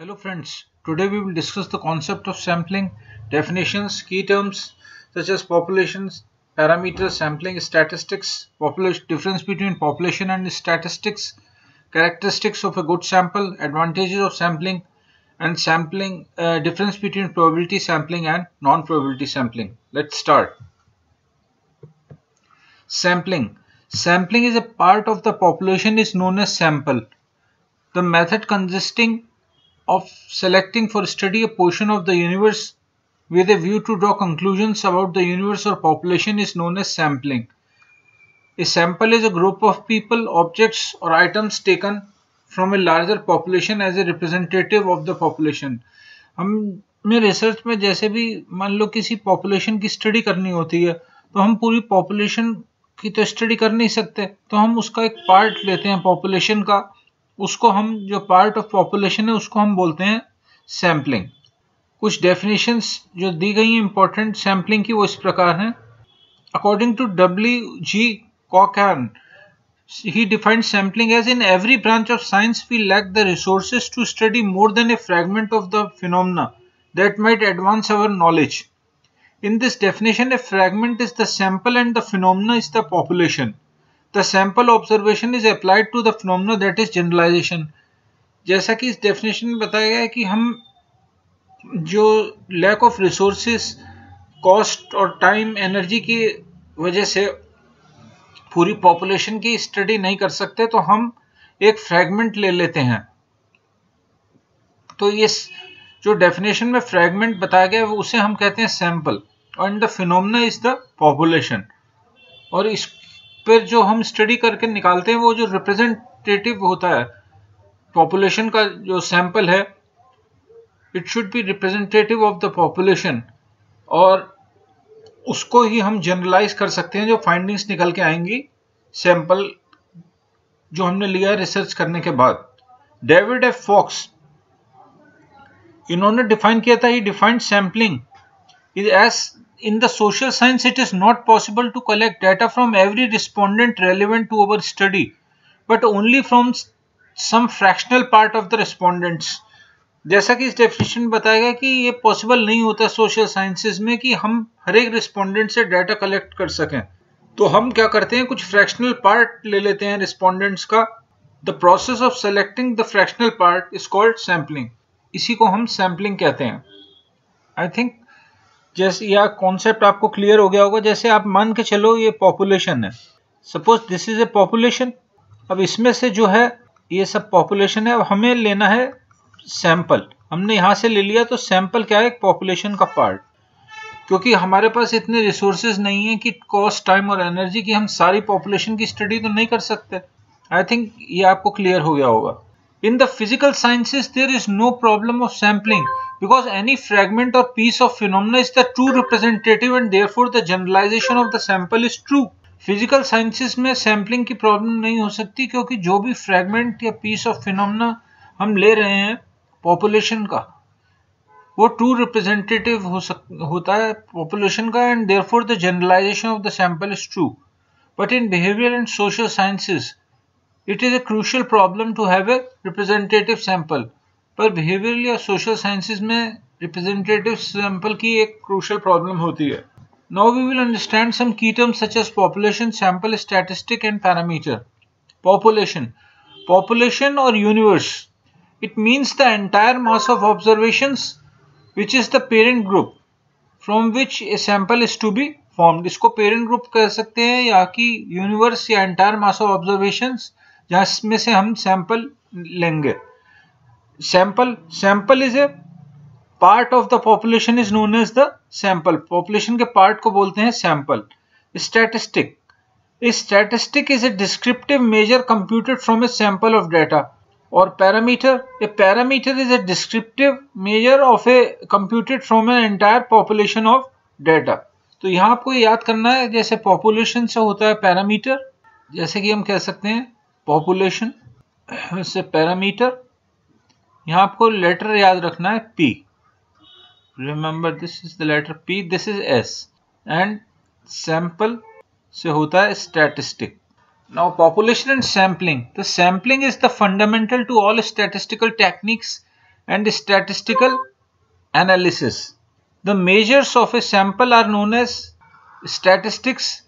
Hello friends, today we will discuss the concept of sampling, definitions, key terms such as populations, parameters, sampling, statistics, difference between population and statistics, characteristics of a good sample, advantages of sampling and sampling, difference between probability sampling and non-probability sampling. Let's start. Sampling. Sampling is a part of the population is known as sample. The method consisting of selecting for study a portion of the universe with a view to draw conclusions about the universe or population is known as sampling. A sample is a group of people, objects or items taken from a larger population as a representative of the population. हमें research में जैसे भी मान लो किसी population की study करनी होती है तो हम पूरी पॉपुलेशन की तो स्टडी कर नहीं सकते, तो हम उसका एक पार्ट लेते हैं पॉपुलेशन का, उसको हम जो पार्ट ऑफ पॉपुलेशन है उसको हम बोलते हैं सैम्पलिंग। कुछ डेफिनेशंस जो दी गई हैं इंपॉर्टेंट सैम्पलिंग की वो इस प्रकार हैं। According to W.G. Cochran, he defined sampling as in every branch of science we lack the resources to study more than a fragment of the phenomena that might advance our knowledge. In this definition, a fragment is the sample and the phenomena is the population. The sample observation is applied to the phenomena that is generalization. जैसा कि इस definition में बताया गया है कि हम जो लैक ऑफ रिसोर्सेस, कॉस्ट और टाइम एनर्जी की वजह से पूरी पॉपुलेशन की स्टडी नहीं कर सकते तो हम एक फ्रैगमेंट ले लेते हैं। तो ये जो डेफिनेशन में फ्रैगमेंट बताया गया है उसे हम कहते हैं sample and the phenomena is the population, और इस पर जो हम स्टडी करके निकालते हैं वो जो रिप्रेजेंटेटिव होता है पॉपुलेशन का, जो सैंपल है it should be representative of the population, और उसको ही हम जनरलाइज कर सकते हैं। जो फाइंडिंग्स निकल के आएंगी सैंपल जो हमने लिया है रिसर्च करने के बाद। डेविड एफ फॉक्स, इन्होंने डिफाइन किया था, he defined sampling is as in the social science it is not possible to collect data from every respondent relevant to our study but only from some fractional part of the respondents. जैसा कि इस definition में बताया गया कि ये possible नहीं होता सोशल साइंसेज में कि हम हर एक रिस्पोंडेंट से डाटा कलेक्ट कर सकें, तो हम क्या करते हैं कुछ फ्रैक्शनल पार्ट ले लेते हैं रिस्पोंडेंट्स का। The process of selecting the fractional part is called sampling, इसी को हम सैम्पलिंग कहते हैं। आई थिंक जैसे यह कॉन्सेप्ट आपको क्लियर हो गया होगा। जैसे आप मान के चलो ये पॉपुलेशन है, suppose this is a population, अब इसमें से जो है ये सब पॉपुलेशन है, अब हमें लेना है सैंपल। हमने यहाँ से ले लिया तो सैंपल क्या है, एक पॉपुलेशन का पार्ट, क्योंकि हमारे पास इतने रिसोर्सेज नहीं है कि कॉस्ट, टाइम और एनर्जी की हम सारी पॉपुलेशन की स्टडी तो नहीं कर सकते। आई थिंक ये आपको क्लियर हो गया होगा। In the physical sciences, there is no problem of sampling because any fragment or piece of phenomena is the true representative and therefore the generalization of the sample is true. Physical sciences में sampling की problem नहीं हो सकती क्योंकि जो भी fragment या piece of phenomena हम ले रहे हैं population का वो true representative होता है population का and therefore the generalization of the sample is true. But in behavioral and social sciences, it is a crucial problem to have a representative sample, पर बिहेवियरल या सोशल साइंसेज में representative sample की एक crucial problem होती है। Now we will understand some key terms such as population, sample, statistic and parameter. Population, population और universe, it means the entire mass of observations which is the parent group from which a sample is to be formed. इसको parent group कह सकते हैं या कि universe या entire mass of observations जिसमें से हम सैंपल लेंगे। Sample is a part of the population is known as the sample, population के पार्ट को बोलते हैं sample. Statistic, statistic is a descriptive measure computed from a sample of data. और parameter, a parameter is a descriptive measure of a computed from an entire population of data. तो यहाँ आपको याद करना है जैसे पॉपुलेशन से होता है पैरामीटर, जैसे कि हम कह सकते हैं पॉपुलेशन से पैरामीटर, यहाँ आपको लेटर याद रखना है P, remember this is the letter P, this is S, and sample से होता है statistic. Now population and sampling, the sampling is the fundamental to all statistical techniques and statistical analysis. The measures of a sample are known as statistics.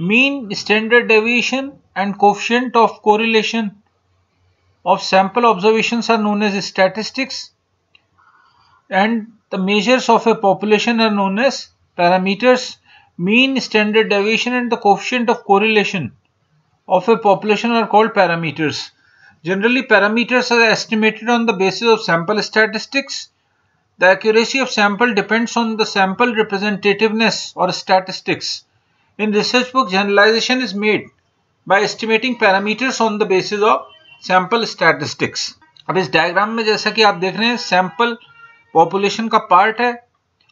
Mean, standard deviation and coefficient of correlation of sample observations are known as statistics, and the measures of a population are known as parameters. Mean, standard deviation and the coefficient of correlation of a population are called parameters. Generally, parameters are estimated on the basis of sample statistics. The accuracy of sample depends on the sample representativeness or statistics. In research book, generalization is made by estimating parameters on the basis of sample statistics. अब इस diagram में जैसा कि आप देख रहे हैं, sample population का पार्ट है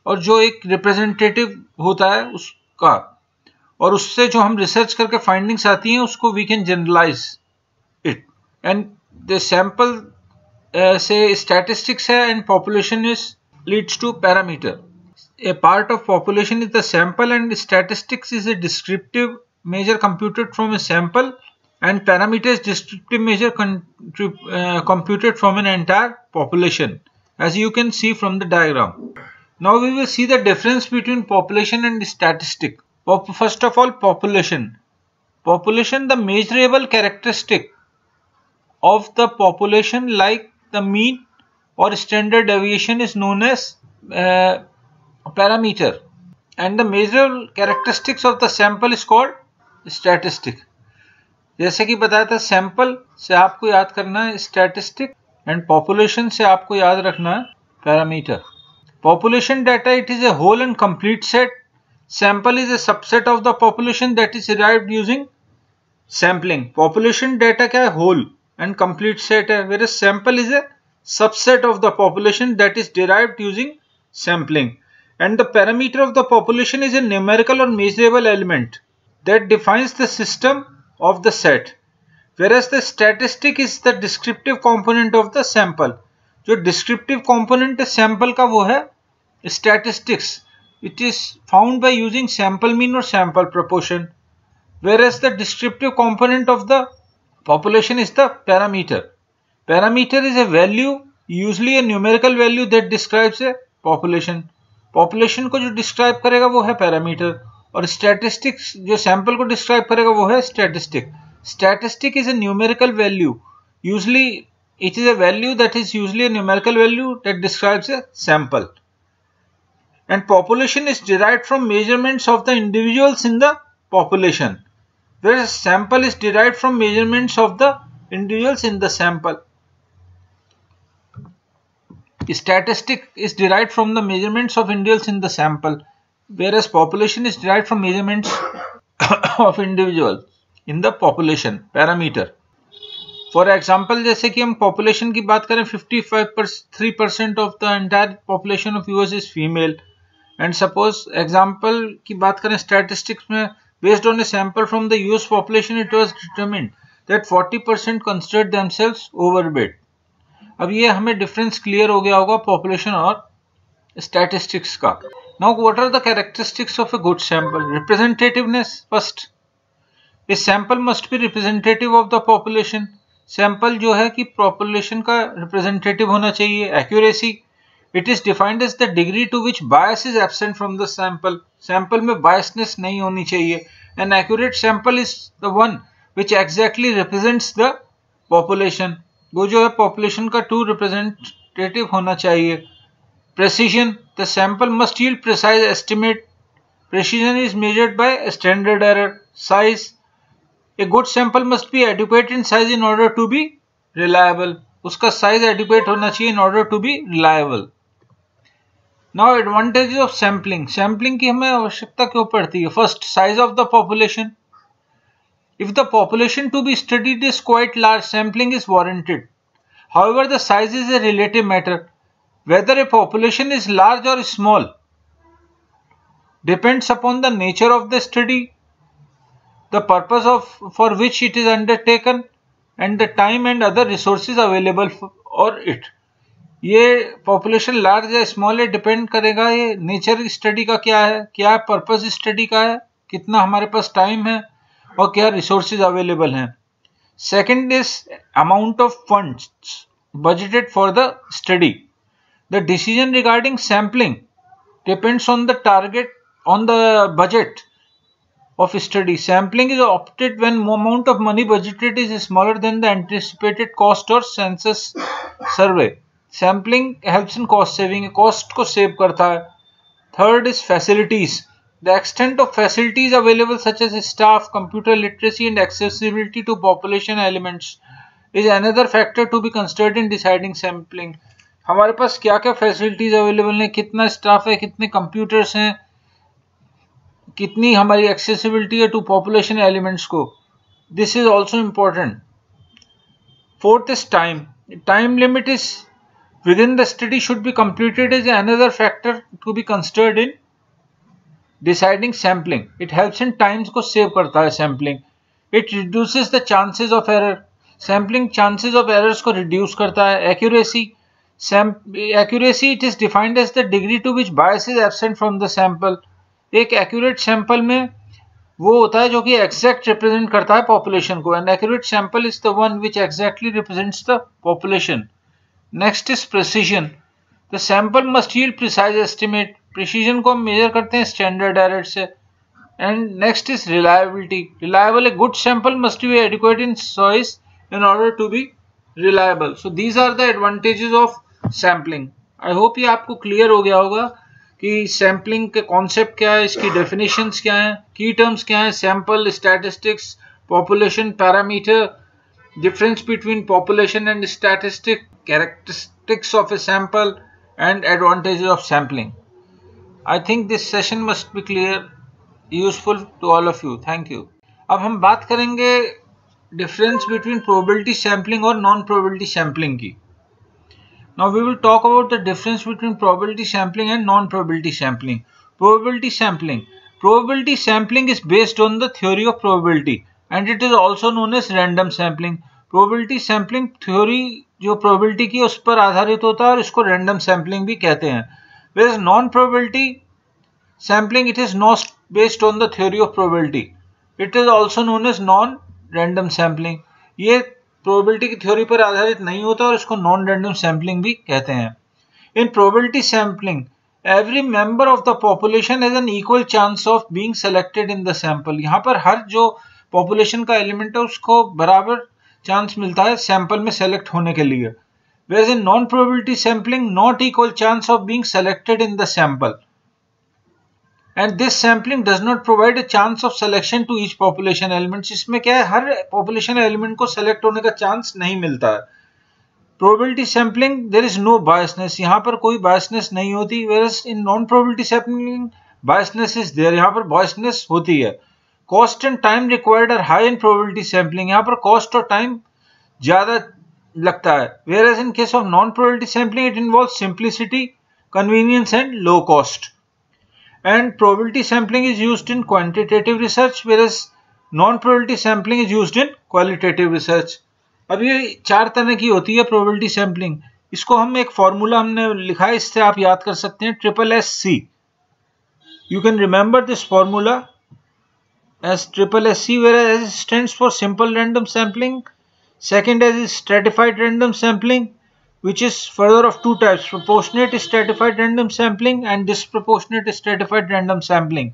और जो एक रिप्रेजेंटेटिव होता है उसका, और उससे जो हम रिसर्च करके फाइंडिंग्स आती हैं उसको we can generalise it, and the sample से स्टैटिस्टिक्स है and population is leads to parameter. A part of population is the sample, and statistics is a descriptive measure computed from a sample, and parameters descriptive measure computed from an entire population, as you can see from the diagram. Now we will see the difference between population and statistic. First of all, population, the measurable characteristic of the population like the mean or standard deviation is known as parameter, and the measurable characteristics of the sample is called statistic. जैसे कि बताया था, sample से आपको याद करना है statistic and population से आपको याद रखना है parameter. Population data, it is a whole and complete set. Sample is a subset of the population that is derived using sampling. Population data क्या है? Whole and complete set है, whereas sample is a subset of the population that is derived using sampling. And the parameter of the population is a numerical or measurable element that defines the system of the set, whereas the statistic is the descriptive component of the sample. जो descriptive component है sample का वो है statistics. It is found by using sample mean or sample proportion, whereas the descriptive component of the population is the parameter. Parameter is a value, usually a numerical value, that describes a population. Population को जो describe करेगा वो है parameter, और statistics जो sample को describe करेगा वो है statistic. Statistic is a numerical value, usually it is a value that is usually numerical value that describes a sample. And population is derived from measurements of the individuals in the population, where sample is derived from measurements of the individuals in the sample. Statistic is derived from the measurements of individuals in the sample, whereas population is derived from measurements of individuals in the population. Parameter, for example, जैसे कि हम population की बात करें, 53% of the entire population of US is female, and suppose example की बात करें statistics में, based on a sample from the US population, it was determined that 40% considered themselves overweight. अब ये हमें डिफरेंस क्लियर हो गया होगा पॉपुलेशन और स्टैटिस्टिक्स का. Now what are the characteristics of a good sample? Representativeness first. A sample must be representative of the population. Sample जो है कि पॉपुलेशन का रिप्रेजेंटेटिव होना चाहिए. Accuracy, it is defined as the degree to which bias is absent from the sample. Sample में biasness नहीं होनी चाहिए. An accurate sample is the one which exactly represents the population. वो जो है पॉपुलेशन का टू रिप्रेजेंटेटिव होना चाहिए. Precision, the sample must yield precise estimate. Precision is measured by standard error. Size, a good sample must be adequate in size in order to be reliable. उसका size adequate होना चाहिए in order to be reliable. Now advantages of sampling. Sampling की हमें आवश्यकता क्यों पड़ती है? First, size of the population. If the population to be studied is quite large, sampling is warranted. However, the size is a relative matter. Whether a population is large or small depends upon the nature of the study, the purpose for which it is undertaken, and the time and other resources available for it. ये population large या small है depend करेगा ये nature study का क्या है, क्या purpose study का है, कितना हमारे पास time है और क्या रिसोर्सेज अवेलेबल हैं. Second is amount of funds budgeted for the study. The decision regarding sampling depends on the target, on the budget of study. Sampling is opted when amount of money budgeted is smaller than the anticipated cost or census survey. Sampling helps in cost saving, cost को save करता है. Third is facilities. The extent of facilities available such as staff, computer literacy and accessibility to population elements is another factor to be considered in deciding sampling. हमारे पास क्या क्या facilities available हैं, कितना staff है, कितने computers हैं, कितनी हमारी एक्सेसिबिलिटी है टू पॉपुलेशन एलिमेंट्स को. This is also important. Fourth is time. Time limit is within the study should be completed is another factor to be considered in deciding sampling. It helps in times को save करता है sampling. It reduces the chances of error. Sampling chances of errors को reduce करता है. Accuracy it is defined as the degree to which bias is absent from the sample. एक accurate sample में वो होता है जो कि एग्जैक्ट रिप्रेजेंट करता है पॉपुलेशन को. An accurate sample is the one which exactly represents the population. Next is precision. The sample must yield precise estimate. Precision को हम मेजर करते हैं स्टैंडर्ड एरर से. And next is reliability. Reliable. A good sample must be adequate in size in order to be reliable. So these are the advantages of sampling. I hope ये आपको clear हो गया होगा कि sampling के concept क्या है, इसकी definitions क्या हैं, key terms क्या हैं, sample, statistics, population, parameter, difference between population and statistic, characteristics of a sample and advantages of sampling. I think this session must be clear, useful to all of you. Thank you. अब हम बात करेंगे difference between probability sampling और non probability sampling की. Now we will talk about the difference between probability sampling and non probability sampling. Probability sampling. Probability sampling is based on the theory of probability and it is also known as random sampling. Probability sampling theory जो probability की उस पर आधारित होता है और इसको random sampling भी कहते हैं. Where is non probability sampling. It is not based on the theory of probability. It is also known as non random sampling. ये प्रोबेबिलिटी की थ्योरी पर आधारित नहीं होता और इसको नॉन रैंडम सैम्पलिंग भी कहते हैं. In probability sampling every member of the population has an equal chance of being selected in the sample. यहाँ पर हर जो पॉपुलेशन का एलिमेंट है उसको बराबर चांस मिलता है सैंपल में सेलेक्ट होने के लिए. Where in non probability sampling not equal chance of being selected in the sample and this sampling does not provide a chance of selection to each population elements. इसमें क्या है, हर पॉपुलेशन एलिमेंट को select होने का chance नहीं मिलता है. Probability sampling there is no biasness. यहाँ पर कोई बायसनेस नहीं होती. Whereas in non probability sampling biasness is there. यहाँ पर बायसनेस होती है. Cost and time required are high in probability sampling. यहाँ पर कॉस्ट और टाइम ज़्यादा लगता है. Whereas in case of non probability sampling it involve simplicity, convenience and low cost. And probability sampling is used in quantitative research, whereas non-probability sampling is used in qualitative research. अब ये चार तरह की होती है probability sampling. इसको हम एक फॉर्मूला हमने लिखा है, इससे आप याद कर सकते हैं, SSSC. You can remember this formula as SSSC, whereas S stands for simple random sampling. Second is stratified random sampling, which is further of two types, proportionate stratified random sampling and disproportionate stratified random sampling.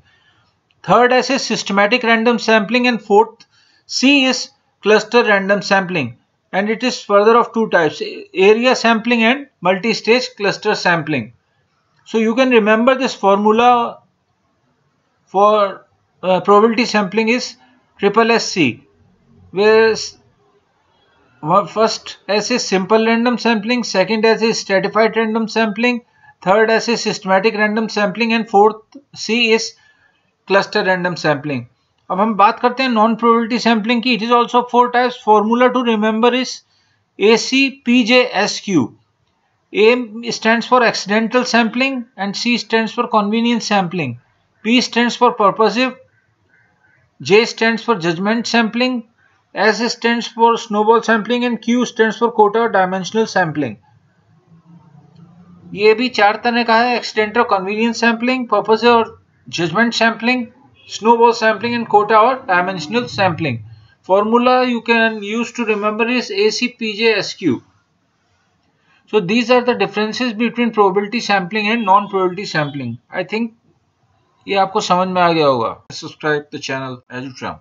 Third S is systematic random sampling and fourth C is cluster random sampling and it is further of two types, area sampling and multi-stage cluster sampling. So you can remember this formula for probability sampling is SSSC, where first S is simple random sampling, second S is stratified random sampling, third S is systematic random sampling and fourth C is cluster random sampling. अब हम बात करते हैं non probability sampling की. It is also four types. Formula to remember is ACPJSQ. A stands for accidental sampling and C stands for convenience sampling, P stands for purposive, J stands for judgment sampling, S stands for snowball sampling and Q stands for quota or dimensional sampling. ये भी चार तरह का है, accident और convenience sampling, purposive और judgement sampling, snowball sampling and quota और dimensional sampling. Formula you can use to remember is ACPJSQ. So these are the differences between probability sampling and non-probability sampling. I think ये आपको समझ में आ गया होगा. Subscribe the channel Ajutrame.